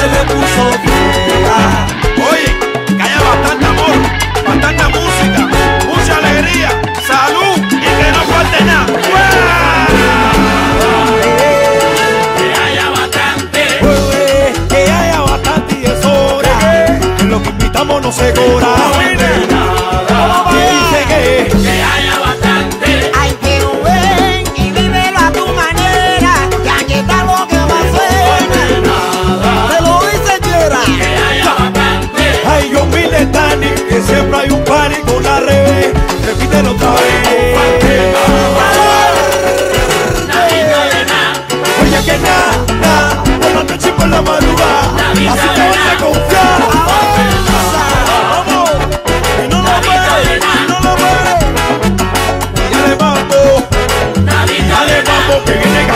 se me puso fea. Oye, que haya bastante amor, bastante música, mucha alegría, salud y que no falte nada. Que haya bastante, que haya bastante y es hora. En lo que invitamos no se cobra. Que